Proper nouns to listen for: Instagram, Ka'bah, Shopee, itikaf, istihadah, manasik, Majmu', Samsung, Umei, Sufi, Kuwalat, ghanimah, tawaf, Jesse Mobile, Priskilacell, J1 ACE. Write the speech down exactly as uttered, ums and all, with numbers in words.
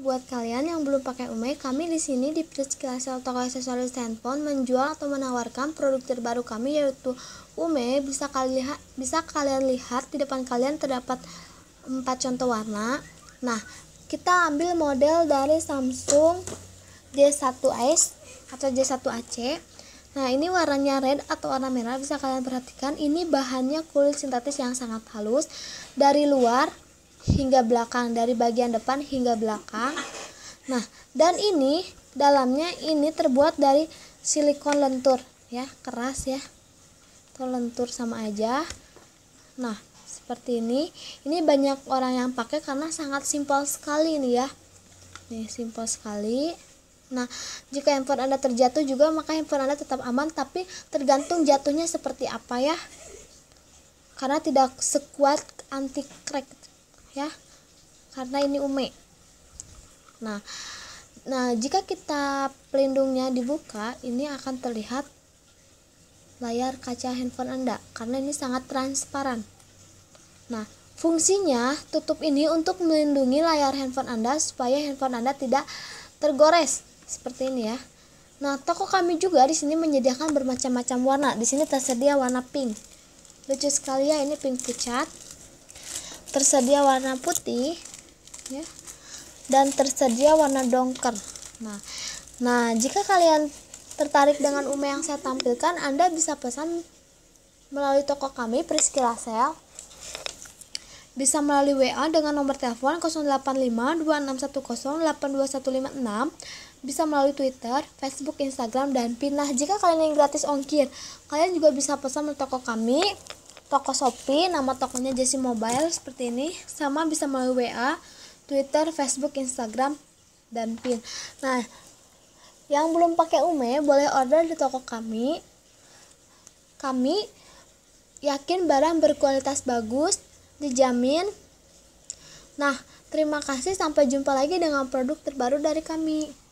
buat kalian yang belum pakai Umei, kami di sini di Priskilacell toko aksesoris handphone menjual atau menawarkan produk terbaru kami, yaitu Umei. Bisa kalian lihat, bisa kalian lihat di depan kalian terdapat empat contoh warna. Nah, kita ambil model dari Samsung J satu Ice atau J satu A C E. Nah, ini warnanya red atau warna merah, bisa kalian perhatikan. Ini bahannya kulit sintetis yang sangat halus dari luar hingga belakang, dari bagian depan hingga belakang. Nah, dan ini dalamnya ini terbuat dari silikon lentur ya, keras ya. Atau lentur sama aja. Nah, seperti ini. Ini banyak orang yang pakai karena sangat simpel sekali nih ya. Nih, simpel sekali. Nah, jika handphone Anda terjatuh juga, maka handphone Anda tetap aman, tapi tergantung jatuhnya seperti apa ya, karena tidak sekuat anti crack ya, karena ini Umei. Nah, nah jika kita pelindungnya dibuka, ini akan terlihat layar kaca handphone Anda karena ini sangat transparan. Nah, fungsinya tutup ini untuk melindungi layar handphone Anda supaya handphone Anda tidak tergores seperti ini ya. Nah, toko kami juga di sini menyediakan bermacam-macam warna. Di sini tersedia warna pink. Lucu sekali ya, ini pink pucat. Tersedia warna putih ya. Dan tersedia warna dongker. Nah, nah jika kalian tertarik dengan Umei yang saya tampilkan, Anda bisa pesan melalui toko kami Priskilacell. Bisa melalui W A dengan nomor telepon nol delapan lima dua enam satu nol delapan dua satu lima enam, bisa melalui Twitter, Facebook, Instagram, dan Pin. Nah, jika kalian yang gratis ongkir, kalian juga bisa pesan melalui toko kami, toko Shopee, nama tokonya Jesse Mobile seperti ini, sama bisa melalui W A, Twitter, Facebook, Instagram, dan Pin. Nah, yang belum pakai Umei boleh order di toko kami. Kami yakin barang berkualitas bagus, dijamin. Nah, terima kasih, sampai jumpa lagi dengan produk terbaru dari kami.